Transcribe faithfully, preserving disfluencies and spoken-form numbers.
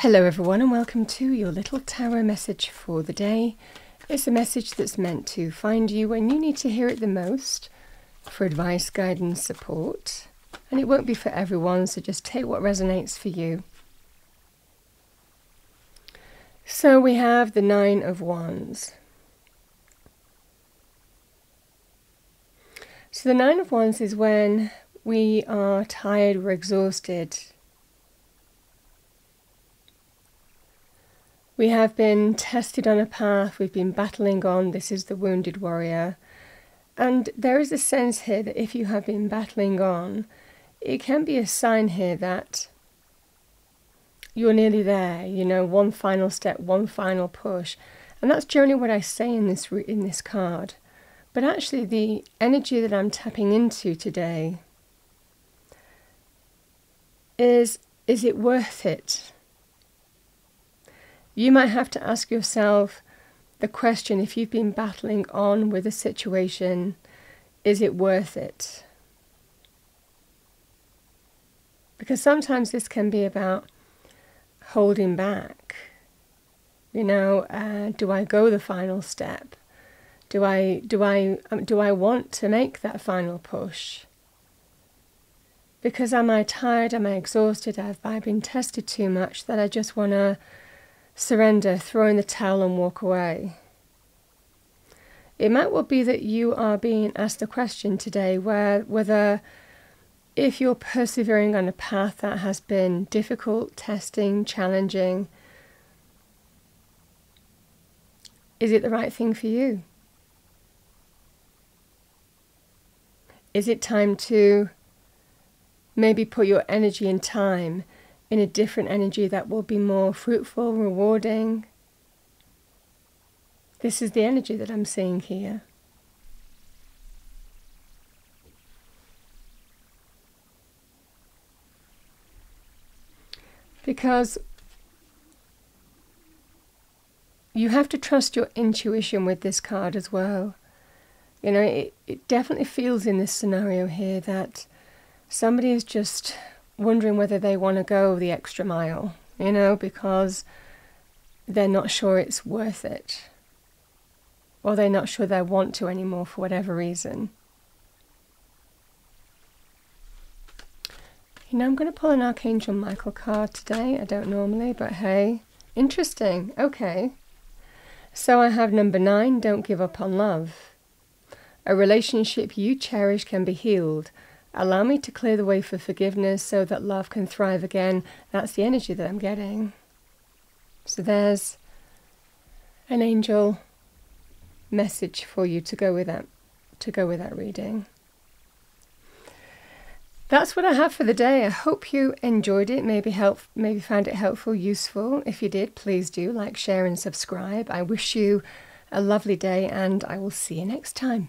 Hello everyone and welcome to your little tarot message for the day. It's a message that's meant to find you when you need to hear it the most, for advice, guidance, support. And it won't be for everyone, so just take what resonates for you. So we have the Nine of Wands. So the Nine of Wands is when we are tired, we're exhausted. We have been tested on a path, we've been battling on, this is the wounded warrior. And there is a sense here that if you have been battling on, it can be a sign here that you're nearly there, you know, one final step, one final push. And that's generally what I say in this, in this card. But actually the energy that I'm tapping into today is, is it worth it? You might have to ask yourself the question, if you've been battling on with a situation, is it worth it? Because sometimes this can be about holding back. You know, uh, do I go the final step? Do I, do I, do I want to make that final push? Because am I tired? Am I exhausted? Have I been tested too much that I just want to surrender, throw in the towel and walk away? It might well be that you are being asked the question today where whether if you're persevering on a path that has been difficult, testing, challenging, is it the right thing for you? Is it time to maybe put your energy and time in a different energy that will be more fruitful, rewarding? This is the energy that I'm seeing here. Because you have to trust your intuition with this card as well. You know, it, it definitely feels in this scenario here that somebody is just wondering whether they want to go the extra mile, you know, because they're not sure it's worth it. Or they're not sure they want to anymore for whatever reason. You know, I'm going to pull an Archangel Michael card today. I don't normally, but hey, interesting. Okay. So I have number nine, don't give up on love. A relationship you cherish can be healed. Allow me to clear the way for forgiveness so that love can thrive again. That's the energy that I'm getting. So there's an angel message for you to go with that, to go with that reading. That's what I have for the day. I hope you enjoyed it, maybe, help, maybe found it helpful, useful. If you did, please do like, share and subscribe. I wish you a lovely day and I will see you next time.